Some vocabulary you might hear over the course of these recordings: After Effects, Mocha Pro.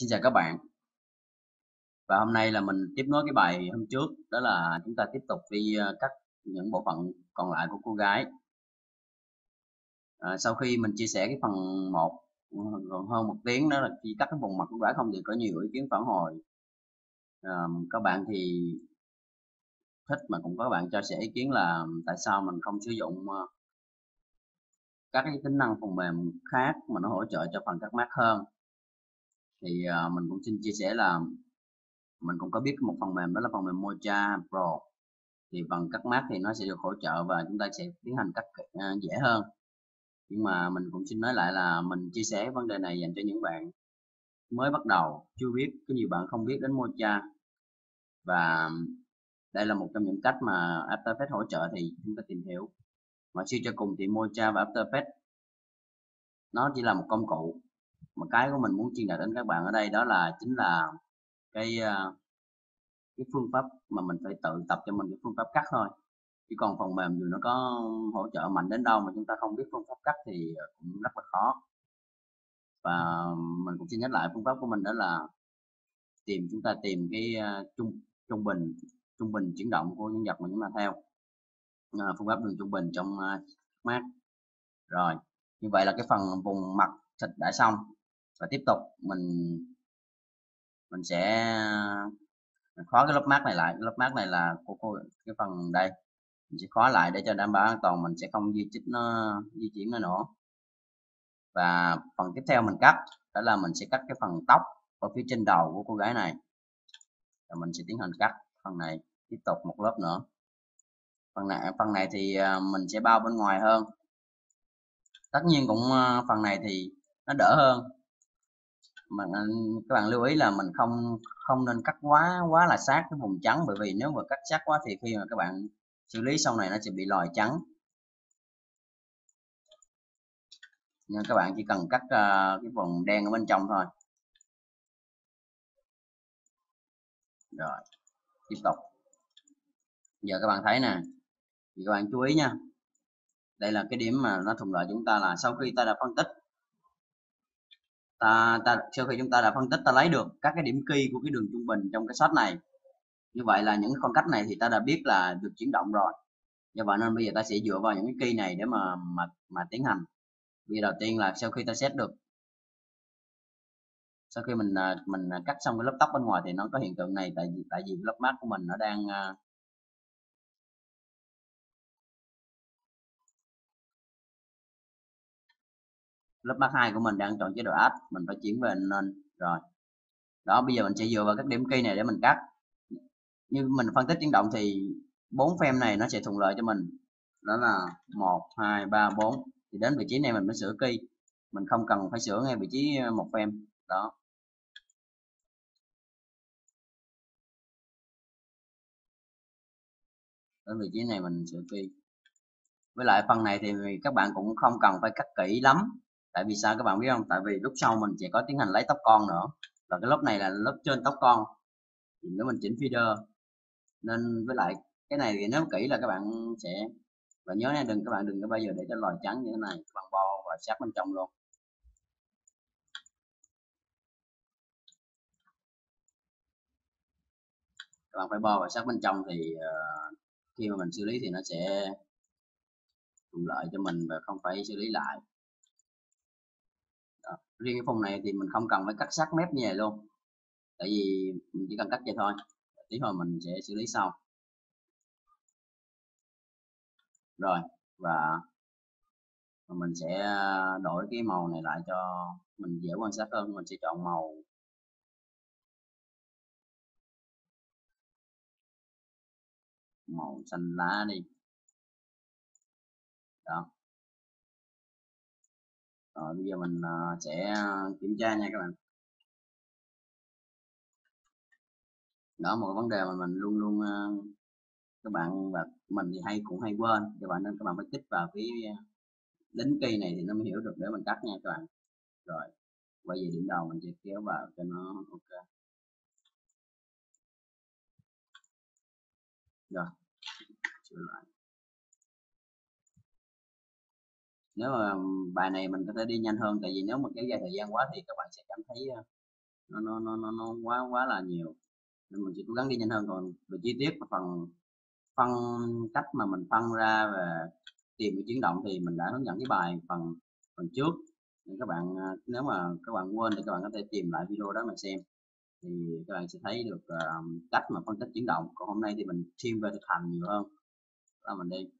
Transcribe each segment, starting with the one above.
Xin chào các bạn. Và hôm nay là mình tiếp nối cái bài hôm trước, đó là chúng ta tiếp tục đi cắt những bộ phận còn lại của cô gái. Sau khi mình chia sẻ cái phần 1 hơn một tiếng, đó là khi cắt cái vùng mặt cô gái không thì có nhiều ý kiến phản hồi. Các bạn thì thích, mà cũng có các bạn cho sẻ ý kiến là tại sao mình không sử dụng các cái tính năng phần mềm khác mà nó hỗ trợ cho phần cắt mát hơn. Thì mình cũng xin chia sẻ là mình cũng có biết một phần mềm, đó là phần mềm Mocha Pro. Thì bằng cắt mát thì nó sẽ được hỗ trợ và chúng ta sẽ tiến hành cắt dễ hơn. Nhưng mà mình cũng xin nói lại là mình chia sẻ vấn đề này dành cho những bạn mới bắt đầu, chưa biết, có nhiều bạn không biết đến Mocha. Và đây là một trong những cách mà After Effects hỗ trợ thì chúng ta tìm hiểu. Mà suy cho cùng thì Mocha và After Effects nó chỉ là một công cụ. Mà cái của mình muốn truyền đạt đến các bạn ở đây đó là chính là cái phương pháp mà mình phải tự tập cho mình, cái phương pháp cắt thôi. Chứ còn phần mềm dù nó có hỗ trợ mạnh đến đâu mà chúng ta không biết phương pháp cắt thì cũng rất là khó. Và mình cũng xin nhắc lại phương pháp của mình, đó là chúng ta tìm cái trung bình chuyển động của những vật mà chúng ta theo. Phương pháp đường trung bình trong mát. Rồi, như vậy là cái phần vùng mặt thịt đã xong. Và tiếp tục mình sẽ khóa cái lớp mát này lại. Lớp mát này là của cái phần đây, mình sẽ khóa lại để cho đảm bảo an toàn, mình sẽ không di chuyển nó nữa. Và phần tiếp theo mình cắt đó là mình sẽ cắt cái phần tóc ở phía trên đầu của cô gái này, và mình sẽ tiến hành cắt phần này, tiếp tục một lớp nữa. Phần này thì mình sẽ bao bên ngoài hơn. Tất nhiên cũng phần này thì nó đỡ hơn, mà các bạn lưu ý là mình không nên cắt quá là sát cái vùng trắng, bởi vì nếu mà cắt sát quá thì khi mà các bạn xử lý sau này nó sẽ bị lòi trắng. Nhưng các bạn chỉ cần cắt cái vùng đen ở bên trong thôi. Rồi, tiếp tục. Giờ các bạn thấy nè, thì các bạn chú ý nha. Đây là cái điểm mà nó thuận lợi chúng ta, là sau khi ta đã phân tích, ta lấy được các cái điểm key của cái đường trung bình trong cái shot này. Như vậy là những con cách này thì ta đã biết là được chuyển động rồi. Như vậy nên bây giờ ta sẽ dựa vào những cái key này để mà tiến hành. Vì đầu tiên là sau khi ta set được, sau khi mình cắt xong cái lớp tóc bên ngoài thì nó có hiện tượng này, tại vì cái lớp mát của mình nó đang lớp mát 2 của mình đang chọn chế độ add, mình phải chuyển về nên rồi. Đó, bây giờ mình sẽ dựa vào các điểm key này để mình cắt. Như mình phân tích chuyển động thì 4 frame này nó sẽ thuận lợi cho mình. Đó là 1 2 3 4. Thì đến vị trí này mình mới sửa key. Mình không cần phải sửa ngay vị trí một frame. Đó. Đến vị trí này mình sửa key. Với lại phần này thì các bạn cũng không cần phải cắt kỹ lắm. Tại vì sao các bạn biết không? Tại vì lúc sau mình sẽ có tiến hành lấy tóc con nữa. Và cái lớp này là lớp trên tóc con. Thì nếu mình chỉnh feeder. Nên với lại cái này thì nếu kỹ là các bạn sẽ... Và nhớ nha, các bạn đừng bao giờ để cho lòi trắng như thế này. Các bạn bo và sát bên trong luôn. Các bạn phải bo và sát bên trong thì... khi mà mình xử lý thì nó sẽ... thuận lợi cho mình và không phải xử lý lại. Riêng cái phần này thì mình không cần phải cắt sát mép như vậy luôn, tại vì mình chỉ cần cắt vậy thôi, tí hồi mình sẽ xử lý sau. Rồi, và mình sẽ đổi cái màu này lại cho mình dễ quan sát hơn. Mình sẽ chọn màu xanh lá đi. Đó. Rồi, bây giờ mình sẽ kiểm tra nha các bạn. Đó, một vấn đề mà mình luôn các bạn và mình thì cũng hay quên, các bạn nên các bạn phải tích vào cái lính key này thì nó mới hiểu được để mình cắt nha các bạn. Rồi, quay về điểm đầu mình sẽ kéo vào cho nó ok. Rồi, sửa lại. Nếu mà bài này mình có thể đi nhanh hơn, tại vì nếu mà kéo dài thời gian quá thì các bạn sẽ cảm thấy nó quá là nhiều, nên mình chỉ cố gắng đi nhanh hơn. Còn về chi tiết và phần phân cách mà mình phân ra và tìm cái chuyển động thì mình đã hướng dẫn cái bài phần trước, nên các bạn nếu mà các bạn quên thì các bạn có thể tìm lại video đó mà xem, thì các bạn sẽ thấy được cách mà phân tích chuyển động. Còn hôm nay thì mình thêm về thực hành nhiều hơn, đó mình đi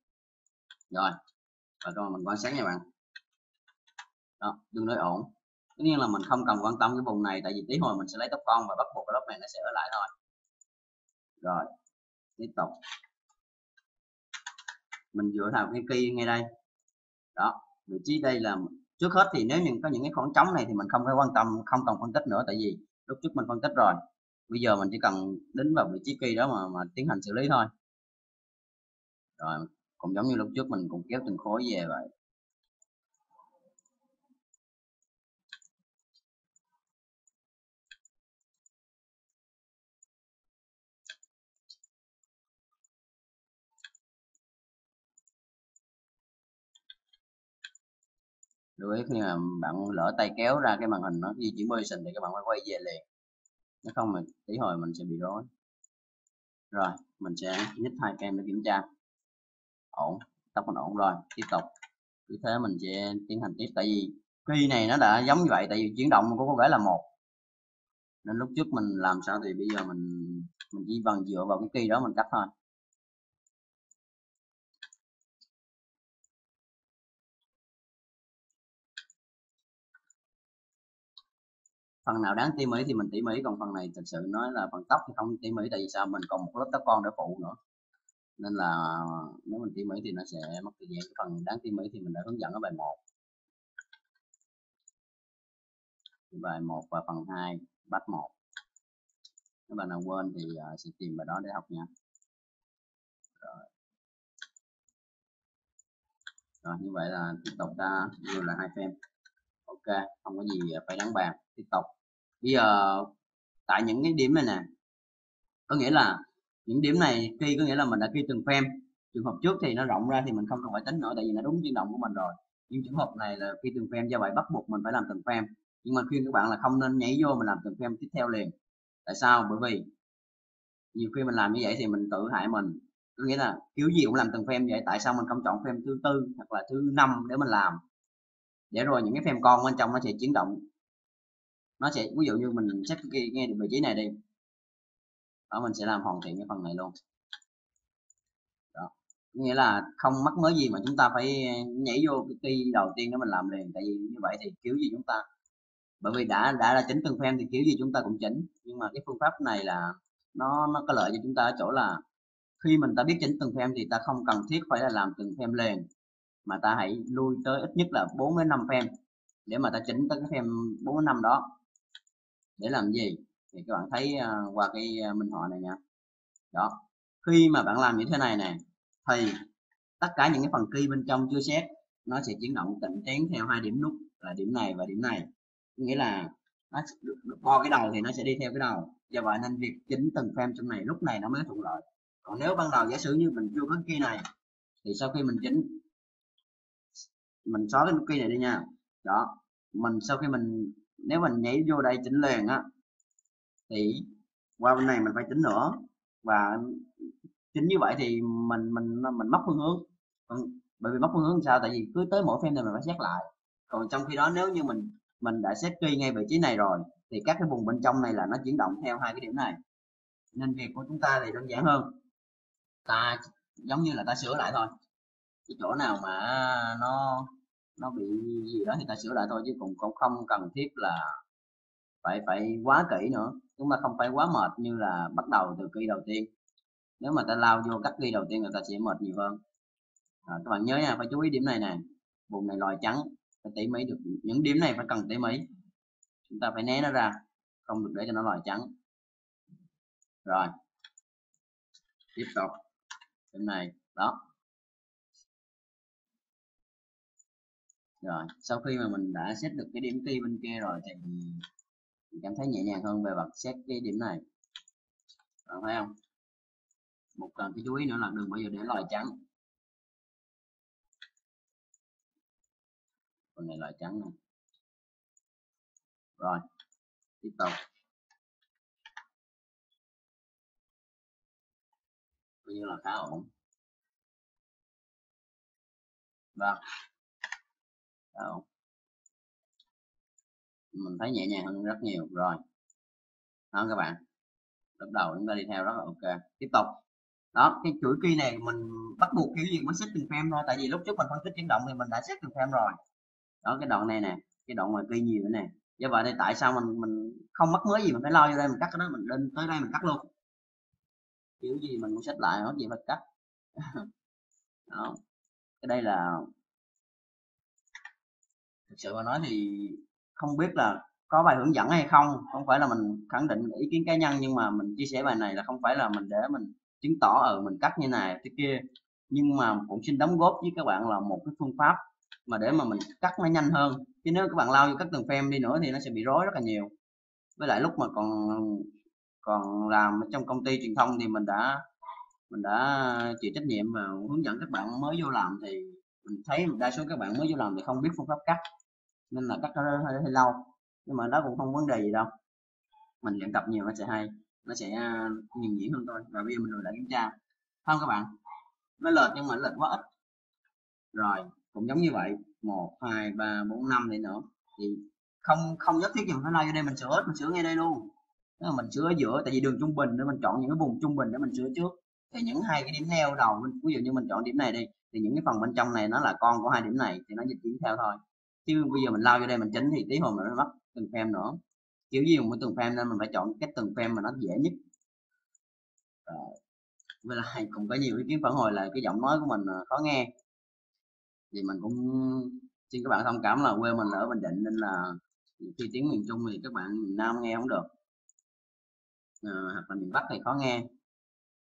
rồi và cho mình quan sát nha bạn. Đó, tương đối ổn. Tất nhiên là mình không cần quan tâm cái vùng này, tại vì tí hồi mình sẽ lấy tóc con và bắt buộc cái lớp này nó sẽ ở lại thôi. Rồi tiếp tục mình dựa vào cái key ngay đây đó, vị trí đây là trước hết thì nếu những có những cái khoảng trống này thì mình không phải quan tâm, không cần phân tích nữa, tại vì lúc trước mình phân tích rồi, bây giờ mình chỉ cần đến vào vị trí key đó mà tiến hành xử lý thôi. Rồi cũng giống như lúc trước mình cũng kéo từng khối về vậy. Lưu ý khi mà bạn lỡ tay kéo ra cái màn hình nó di chuyển position thì các bạn phải quay về liền, nếu không mà tí hồi mình sẽ bị rối. Rồi mình sẽ nhích hai cam để kiểm tra. Ổn, tóc mình ổn rồi, tiếp tục cứ thế mình sẽ tiến hành tiếp, tại vì key này nó đã giống như vậy, tại vì chuyển động cũng có thể là một, nên lúc trước mình làm sao thì bây giờ mình chỉ bằng dựa vào cái key đó mình cắt thôi. Phần nào đáng tỉ mỉ thì mình tỉ mỉ, còn phần này thật sự nói là phần tóc thì không tỉ mỉ, tại vì sao, mình còn một lớp tóc con để phụ nữa, nên là nếu mình tỉ mỉ thì nó sẽ mất thời gian. Phần đáng tỉ mỉ thì mình đã hướng dẫn ở bài 1, bài 1 và phần 2 batch 1. Nếu bạn nào quên thì sẽ tìm bài đó để học nha. Rồi như vậy là tiếp tục ta vừa là hai frame. Ok, không có gì phải đáng bàn. Tiếp tục bây giờ tại những cái điểm này nè, có nghĩa là những điểm này khi có nghĩa là mình đã ghi từng frame. Trường hợp trước thì nó rộng ra thì mình không cần phải tính nữa, tại vì nó đúng chuyển động của mình rồi, nhưng trường hợp này là khi từng frame, do vậy bắt buộc mình phải làm từng frame. Nhưng mà khuyên các bạn là không nên nhảy vô mình làm từng frame tiếp theo liền. Tại sao? Bởi vì nhiều khi mình làm như vậy thì mình tự hại mình, có nghĩa là kiểu gì cũng làm từng frame vậy, tại sao mình không chọn frame thứ 4 hoặc là thứ 5 để mình làm, để rồi những cái frame con bên trong nó sẽ chuyển động. Nó sẽ ví dụ như mình xếp cái nghe được vị trí này đi đó, mình sẽ làm hoàn thiện cái phần này luôn đó. Nghĩa là không mắc mới gì mà chúng ta phải nhảy vô cái key đầu tiên đó mình làm liền, tại vì như vậy thì kiểu gì chúng ta, bởi vì đã là chỉnh từng frame thì kiểu gì chúng ta cũng chỉnh. Nhưng mà cái phương pháp này là nó có lợi cho chúng ta ở chỗ là khi mình đã biết chỉnh từng frame thì ta không cần thiết phải là làm từng frame liền, mà ta hãy lui tới ít nhất là 4 đến 5 frame để mà ta chỉnh tới cái frame 4 đến 5 đó. Để làm gì thì các bạn thấy qua cái minh họa này nha. Đó, khi mà bạn làm như thế này nè thì tất cả những cái phần key bên trong chưa xét nó sẽ chuyển động tịnh tiến theo hai điểm nút là điểm này và điểm này, nghĩa là nó co cái đầu thì nó sẽ đi theo cái đầu, do vậy nên việc chỉnh từng frame trong này lúc này nó mới thuận lợi. Còn nếu ban đầu giả sử như mình chưa có key này thì sau khi mình chỉnh, mình xóa cái key này đi nha, đó mình sau khi mình nếu mình nhảy vô đây chỉnh liền á thì qua bên này mình phải chỉnh nữa, và chỉnh như vậy thì mình mất phương hướng. Bởi vì mất phương hướng sao, tại vì cứ tới mỗi frame này mình phải xét lại. Còn trong khi đó nếu như mình đã xét key ngay vị trí này rồi thì các cái vùng bên trong này là nó chuyển động theo hai cái điểm này, nên việc của chúng ta thì đơn giản hơn, ta giống như là ta sửa lại thôi, cái chỗ nào mà nó bị gì đó thì ta sửa lại thôi, chứ cũng không cần thiết là phải quá kỹ nữa. Chúng ta không phải quá mệt như là bắt đầu từ key đầu tiên, nếu mà ta lao vô các key đầu tiên người ta sẽ mệt nhiều hơn. Rồi, các bạn nhớ nha, phải chú ý điểm này nè, vùng này lòi trắng phải tỉ mỉ được, những điểm này phải cần tỉ mỉ, chúng ta phải né nó ra, không được để cho nó lòi trắng. Rồi tiếp tục điểm này đó. Rồi sau khi mà mình đã xét được cái điểm key bên kia rồi thì mình cảm thấy nhẹ nhàng hơn về mặt xét cái điểm này. Rồi, phải không? Một cần cái chú ý nữa là đừng bao giờ để lòi trắng. Còn này lòi trắng này. Rồi tiếp tục như là khá ổn. Vâng, khá ổn. Mình thấy nhẹ nhàng hơn rất nhiều rồi. Đó các bạn, lúc đầu chúng ta đi theo rất là ok. Tiếp tục. Đó, cái chuỗi key này mình bắt buộc kiểu gì mới xếp từng frame thôi. Tại vì lúc trước mình phân tích chuyển động thì mình đã xếp từng frame rồi. Đó, cái đoạn này nè, cái đoạn mà key nhiều nữa nè. Do vậy thì tại sao mình không mắc mới gì mình phải lo vô đây mình cắt cái đó, mình lên tới đây mình cắt luôn. Kiểu gì mình cũng xếp lại, nó gì phải cắt. Đó, cái đây là thực sự mà nói thì không biết là có bài hướng dẫn hay không, không phải là mình khẳng định ý kiến cá nhân, nhưng mà mình chia sẻ bài này là không phải là mình để mình chứng tỏ ở mình cắt như này thế kia, nhưng mà cũng xin đóng góp với các bạn là một cái phương pháp mà để mà mình cắt nó nhanh hơn, chứ nếu các bạn lao vô cắt từng frame đi nữa thì nó sẽ bị rối rất là nhiều. Với lại lúc mà còn làm trong công ty truyền thông thì mình đã chịu trách nhiệm và hướng dẫn các bạn mới vô làm, thì mình thấy đa số các bạn mới vô làm thì không biết phương pháp cắt nên là cắt nó hơi lâu, nhưng mà đó cũng không vấn đề gì đâu, mình luyện tập nhiều nó sẽ hay, nó sẽ nhìn nhĩ hơn thôi. Và bây giờ mình đã kiểm tra không các bạn, nó lệch nhưng mà lệch quá ít rồi. Cũng giống như vậy 1 2 3 4 5 này nữa thì không nhất thiết gì phải lai vô đây mình sửa hết, mình sửa ngay đây luôn. Nếu mà mình sửa ở giữa, tại vì đường trung bình, để mình chọn những cái vùng trung bình để mình sửa trước, thì những hai cái điểm neo đầu, ví dụ như mình chọn điểm này đi, thì những cái phần bên trong này nó là con của hai điểm này thì nó dịch chuyển theo thôi. Chứ bây giờ mình lao vô đây mình chỉnh thì tí hồi mình mất từng frame nữa, kiểu gì mỗi từng frame, nên mình phải chọn cái từng frame mà nó dễ nhất. Với lại cũng có nhiều ý kiến phản hồi là cái giọng nói của mình khó nghe, thì mình cũng xin các bạn thông cảm là quê mình ở Bình Định nên là khi tiếng miền Trung thì các bạn miền Nam nghe không được, hoặc là miền Bắc thì khó nghe.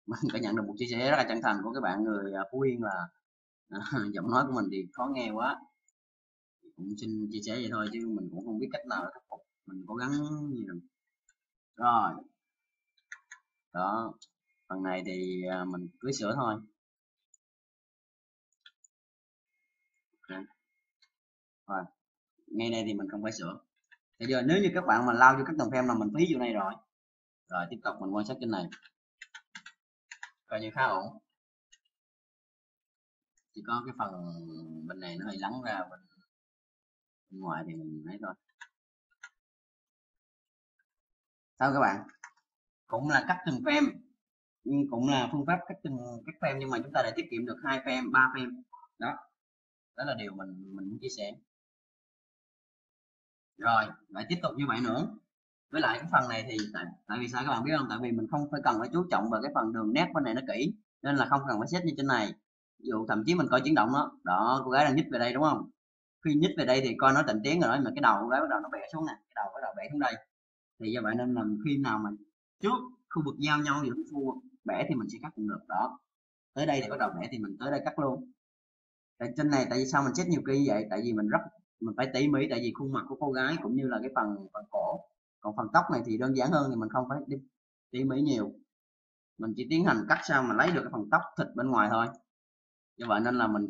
Mình có nhận được một chia sẻ rất là chân thành của các bạn người Phú Yên là giọng nói của mình thì khó nghe quá. Cũng xin chia sẻ vậy thôi chứ mình cũng không biết cách nào để khắc phục, mình cố gắng gì được. Rồi đó, phần này thì mình cứ sửa thôi. Rồi ngay đây thì mình không phải sửa. Bây giờ nếu như các bạn mà lao vô các tầng frame là mình phí vô đây rồi. Rồi tiếp tục mình quan sát trên này, coi như khá ổn. Chỉ có cái phần bên này nó hơi lắng ra bên ngoài thì mình thấy thôi. Sao các bạn, cũng là cắt từng frame, cũng là phương pháp cắt từng frame, nhưng mà chúng ta đã tiết kiệm được 2 frame, 3 frame. Đó là điều mình muốn chia sẻ. Rồi lại tiếp tục như vậy nữa. Với lại cái phần này thì tại vì sao các bạn biết không, tại vì mình không phải cần phải chú trọng vào cái phần đường nét bên này nó kỹ, nên là không cần phải xét như trên này. Ví dụ thậm chí mình coi chuyển động đó, đó cô gái đang nhích về đây đúng không, khi nhích về đây thì coi nó tịnh tiến rồi, mà cái đầu cô gái bắt đầu nó bẻ xuống nè, cái đầu bắt đầu bẻ xuống đây. Thì do vậy nên là khi nào mình trước khu vực giao nhau giữa khu vực bẻ thì mình sẽ cắt cũng được. Đó tới đây thì bắt đầu bẻ thì mình tới đây cắt luôn. Tại trên này tại vì sao mình xét nhiều kỳ như vậy, tại vì mình phải tỉ mỉ, tại vì khuôn mặt của cô gái cũng như là cái phần cổ. Còn phần tóc này thì đơn giản hơn, thì mình không phải đi tỉ mỉ nhiều, mình chỉ tiến hành cắt sao mà lấy được cái phần tóc thịt bên ngoài thôi. Như vậy nên là mình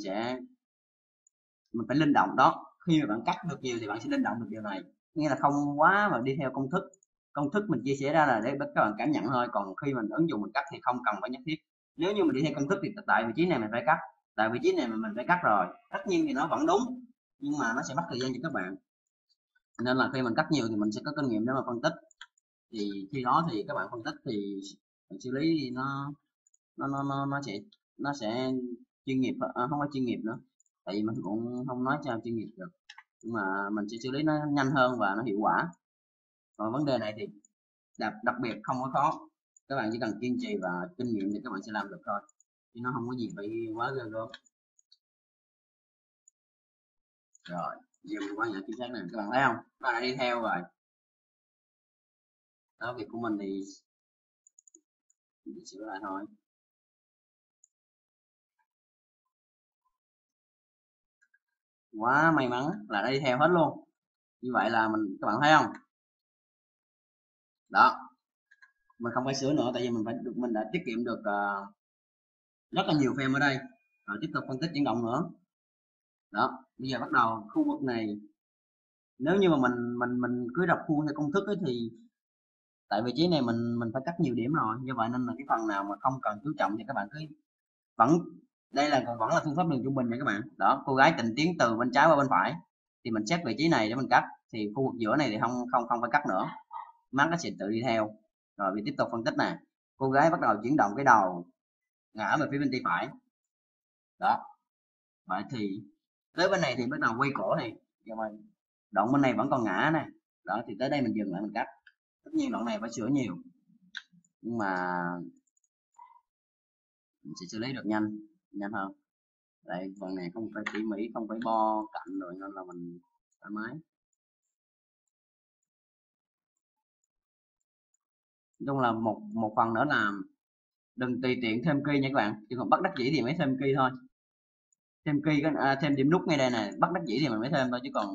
phải linh động. Đó, khi mà bạn cắt được nhiều thì bạn sẽ linh động được điều này, nghĩa là không quá mà đi theo công thức. Công thức mình chia sẻ ra là để các bạn cảm nhận thôi, còn khi mình ứng dụng mình cắt thì không cần phải nhất thiết. Nếu như mình đi theo công thức thì tại vị trí này mình phải cắt, tại vị trí này mình phải cắt rồi, tất nhiên thì nó vẫn đúng nhưng mà nó sẽ mất thời gian cho các bạn. Nên là khi mình cắt nhiều thì mình sẽ có kinh nghiệm để mà phân tích, thì khi đó thì các bạn phân tích thì mình xử lý thì nó sẽ chuyên nghiệp, không phải chuyên nghiệp nữa, tại vì mình cũng không nói cho chuyên nghiệp được, nhưng mà mình sẽ xử lý nó nhanh hơn và nó hiệu quả. Còn vấn đề này thì đặc biệt không có khó, các bạn chỉ cần kiên trì và kinh nghiệm thì các bạn sẽ làm được thôi, chứ nó không có gì phải quá ghê gớm. Rồi giờ mình quan sát chính xác này, các bạn thấy không, các bạn đã đi theo rồi. Đó, việc của mình thì mình sửa lại thôi. Quá may mắn là đã đi theo hết luôn. Như vậy là các bạn thấy không, đó mình không phải sửa nữa, tại vì mình đã tiết kiệm được rất là nhiều frame ở đây. Rồi tiếp tục phân tích chuyển động nữa. Đó, bây giờ bắt đầu khu vực này, nếu như mà mình cứ đọc khuôn theo công thức ấy, thì tại vị trí này mình phải cắt nhiều điểm rồi, như vậy nên là cái phần nào mà không cần chú trọng thì các bạn cứ vẫn, đây là còn vẫn là phương pháp đường trung bình nha các bạn. Đó, cô gái tình tiến từ bên trái qua bên phải thì mình xét vị trí này để mình cắt, thì khu vực giữa này thì không phải cắt nữa, mát nó sẽ tự đi theo. Rồi mình tiếp tục phân tích nè, cô gái bắt đầu chuyển động cái đầu ngã về phía bên tay phải. Đó, vậy thì tới bên này thì bắt đầu quay cổ này, đoạn bên này vẫn còn ngã nè. Đó thì tới đây mình dừng lại mình cắt, tất nhiên đoạn này phải sửa nhiều nhưng mà mình sẽ xử lý được nhanh hơn. Đây đoạn này không phải tỉ mỉ, không phải bo cạnh rồi nên là mình thoải mái. Nói chung là một phần nữa là đừng tùy tiện thêm key nha các bạn, chứ còn bắt đắc dĩ thì mới thêm key thôi. Thêm key thêm điểm nút ngay đây này, bắt đắc dĩ thì mình mới thêm thôi, chứ còn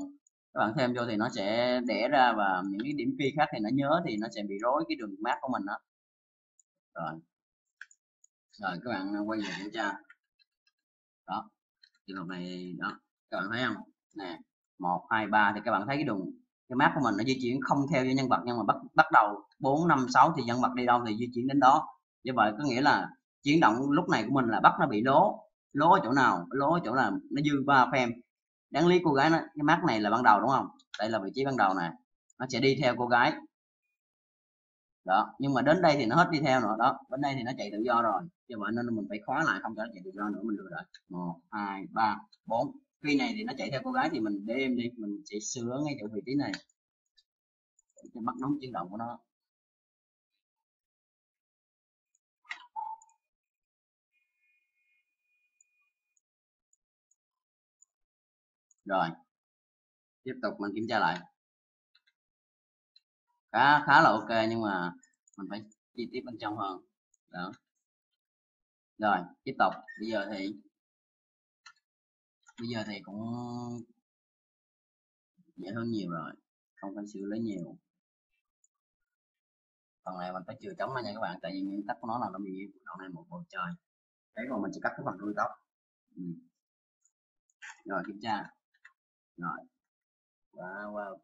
các bạn thêm vô thì nó sẽ đẻ ra, và những cái điểm key khác thì nó nhớ thì nó sẽ bị rối cái đường map của mình đó. Rồi các bạn quay về kiểm tra. Đó, trường hợp này đó, các bạn thấy không nè, 1, 2, 3 thì các bạn thấy cái đường, cái map của mình nó di chuyển không theo với nhân vật, nhưng mà bắt đầu 4, 5, 6 thì nhân vật đi đâu thì di chuyển đến đó. Như vậy có nghĩa là chuyển động lúc này của mình là bắt nó bị lố ở chỗ nào, lố ở chỗ là nó dư 3 frame. Đáng lý cô gái nó, cái map này là ban đầu đúng không, đây là vị trí ban đầu này, nó sẽ đi theo cô gái đó, nhưng mà đến đây thì nó hết đi theo rồi đó, đến đây thì nó chạy tự do rồi. Như vậy nên mình phải khóa lại, không cho nó chạy tự do nữa, mình lừa đợi. 1, 2, 3, 4 khi này thì nó chạy theo cô gái thì mình để em đi, mình sẽ sửa ngay chỗ vị trí này để bắt đúng chuyển động của nó. Rồi tiếp tục mình kiểm tra lại, khá là ok, nhưng mà mình phải chi tiết bên trong hơn đó. Rồi tiếp tục, bây giờ thì cũng dễ hơn nhiều rồi, không phải xử lý nhiều. Phần này mình phải chừa trống ra nha các bạn, tại vì nguyên tắc của nó là nó bị đoạn này một bầu trời đấy, còn mình chỉ cắt cái phần đuôi tóc. Rồi kiểm tra rồi, quá ok,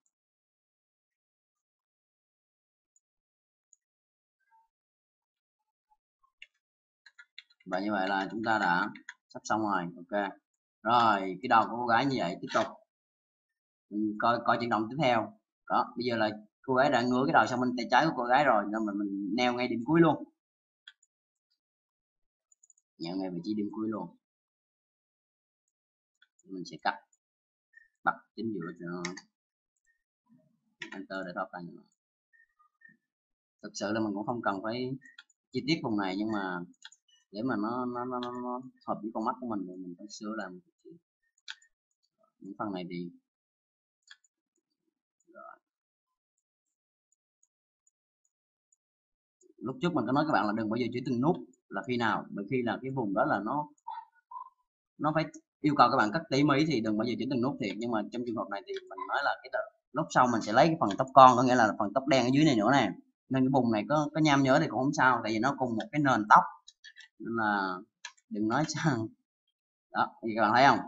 và như vậy là chúng ta đã sắp xong rồi. Ok rồi, cái đầu của cô gái như vậy, tiếp tục mình coi chuyển động tiếp theo. Đó, bây giờ là cô gái đã ngửa cái đầu sang bên tay trái của cô gái rồi, nên mình neo ngay điểm cuối luôn, nhận ngay vị trí điểm cuối luôn. Mình sẽ cắt bật chính giữa cho nó, enter để thoát ra. Thực sự là mình cũng không cần phải chi tiết vùng này, nhưng mà để mà nó hợp với con mắt của mình thì mình phải sửa làm những phần này thì. Rồi, lúc trước mình có nói các bạn là đừng bao giờ chỉ từng nút là khi nào, bởi khi là cái vùng đó là nó phải yêu cầu các bạn cắt tỉ mỉ thì đừng bao giờ chỉ từng nút thiệt. Nhưng mà trong trường hợp này thì mình nói là cái lúc sau mình sẽ lấy cái phần tóc con, có nghĩa là phần tóc đen ở dưới này nữa nè, nên cái vùng này có nham nhở thì cũng không sao, tại vì nó cùng một cái nền tóc, nên là đừng nói sang. Đó thì các bạn thấy không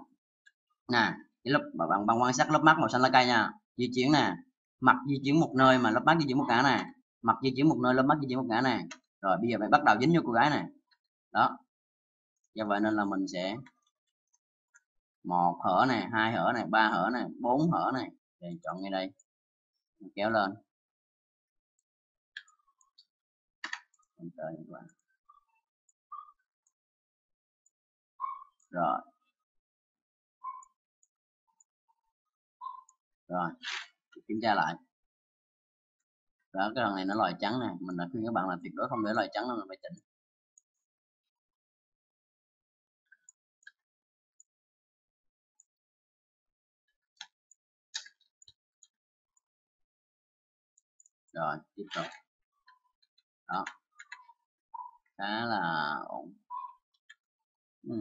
nè, cái lớp mà bạn quan sát lớp mắt màu xanh lá cây nha, di chuyển nè, mặt di chuyển một nơi mà lớp mắt di chuyển một ngã nè, mặt di chuyển một nơi lớp mắt di chuyển một ngã nè. Rồi bây giờ bạn bắt đầu dính vô cô gái này đó, do vậy nên là mình sẽ 1 hở này, 2 hở này, 3 hở này, 4 hở này, để chọn ngay đây mình kéo lên. Rồi kiểm tra lại. Đó, cái đoạn này nó lòi trắng này, mình đã khuyên các bạn là tuyệt đối không để lòi trắng, mình phải chỉnh. Rồi tiếp tục, đó khá là ổn. Rồi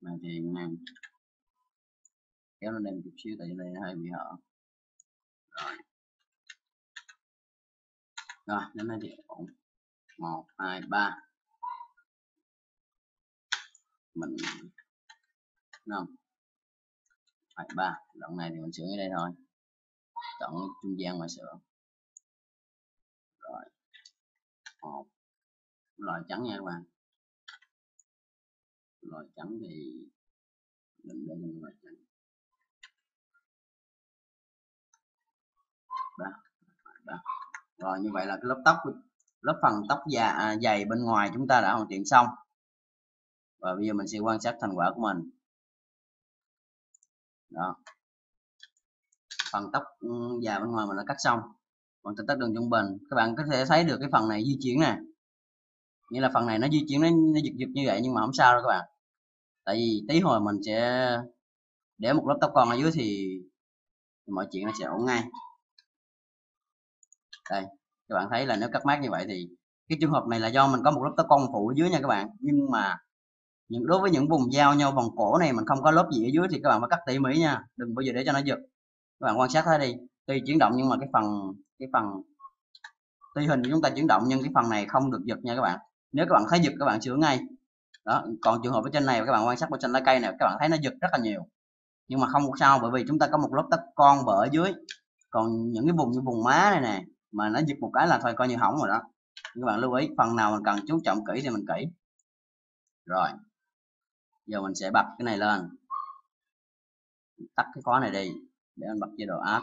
này thì kéo nó lên chút xíu tại vì đây nó hơi bị hở. Rồi đến đây thì ổn. 1 2 3 mình 5 phải 3, đoạn này thì mình sửa ở đây thôi, đoạn trung gian mà sửa. Rồi 1 loại trắng nha các bạn, loại trắng thì mình để mình loại trắng 3 3. Rồi như vậy là cái lớp tóc, lớp phần tóc dày bên ngoài chúng ta đã hoàn thiện xong, và bây giờ mình sẽ quan sát thành quả của mình. Đó, phần tóc dài bên ngoài mình đã cắt xong, còn tóc đường trung bình các bạn có thể thấy được cái phần này di chuyển nè, nghĩa là phần này nó di chuyển, nó giật giật như vậy, nhưng mà không sao đâu các bạn, tại vì tí hồi mình sẽ để một lớp tóc con ở dưới thì mọi chuyện nó sẽ ổn ngay. Đây các bạn thấy là nếu cắt mát như vậy thì cái trường hợp này là do mình có một lớp tóc con phụ ở dưới nha các bạn, nhưng mà những đối với những vùng giao nhau vòng cổ này mình không có lớp gì ở dưới thì các bạn phải cắt tỉ mỉ nha, đừng bao giờ để cho nó giật. Các bạn quan sát thấy đi, tuy chuyển động nhưng mà cái phần tuy hình chúng ta chuyển động nhưng cái phần này không được giật nha các bạn. Nếu các bạn thấy giật các bạn sửa ngay. Đó, còn trường hợp ở trên này các bạn quan sát bên trên lá cây này các bạn thấy nó giật rất là nhiều. Nhưng mà không sao, bởi vì chúng ta có một lớp tóc con bờ ở dưới. Còn những cái vùng như vùng má này nè mà nó giật một cái là thôi coi như hỏng rồi đó. Các bạn lưu ý phần nào mình cần chú trọng kỹ thì mình kỹ. Rồi. Giờ mình sẽ bật cái này lên. Tắt cái khóa này đi để mình bật chế độ áp.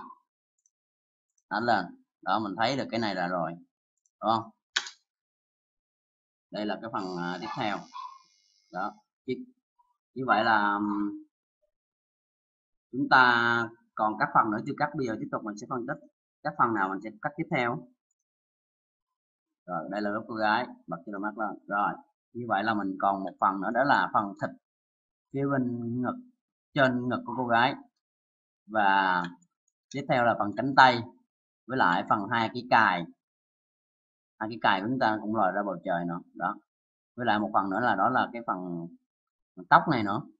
Đánh lên. Đó mình thấy được cái này là rồi. Đó. Đây là cái phần tiếp theo. Đó. Như vậy là chúng ta còn các phần nữa chưa cắt, bây giờ tiếp tục mình sẽ phân tích các phần nào mình sẽ cắt tiếp theo. Rồi đây là lớp cô gái, bật cho nó mát lên. Rồi như vậy là mình còn một phần nữa, đó là phần thịt phía bên ngực, trên ngực của cô gái, và tiếp theo là phần cánh tay với lại phần hai cái cài của chúng ta cũng lòi ra bầu trời nữa đó, với lại một phần nữa là đó là cái phần tóc này nữa.